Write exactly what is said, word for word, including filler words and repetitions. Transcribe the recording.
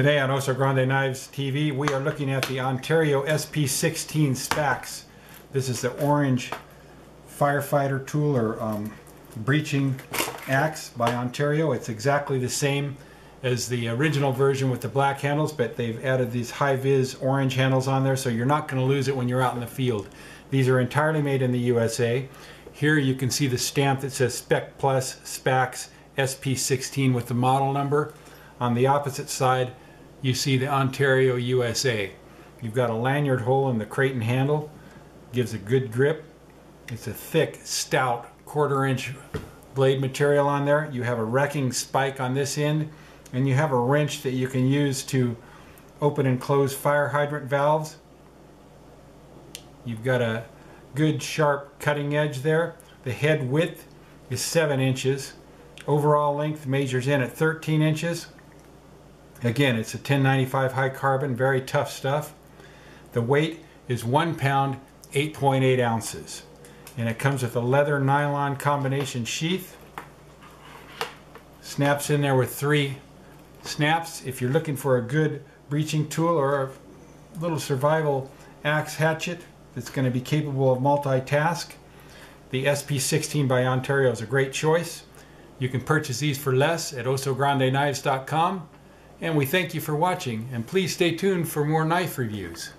Today on Oso Grande Knives T V, we are looking at the Ontario S P sixteen SPAX. This is the orange firefighter tool or um, breaching axe by Ontario. It's exactly the same as the original version with the black handles, but they've added these high-vis orange handles on there, so you're not going to lose it when you're out in the field. These are entirely made in the U S A. Here you can see the stamp that says Spec Plus, SPAX, S P sixteen with the model number. On the opposite side, you see the Ontario, U S A. You've got a lanyard hole in the Kraton handle. Gives a good grip. It's a thick, stout, quarter-inch blade material on there. You have a wrecking spike on this end, and you have a wrench that you can use to open and close fire hydrant valves. You've got a good, sharp cutting edge there. The head width is seven inches. Overall length measures in at thirteen inches. Again, it's a ten ninety-five high carbon, very tough stuff. The weight is one pound, eight point eight ounces. And it comes with a leather nylon combination sheath. Snaps in there with three snaps. If you're looking for a good breaching tool or a little survival axe hatchet that's going to be capable of multitask, the S P sixteen by Ontario is a great choice. You can purchase these for less at oso grande knives dot com. And we thank you for watching, and please stay tuned for more knife reviews.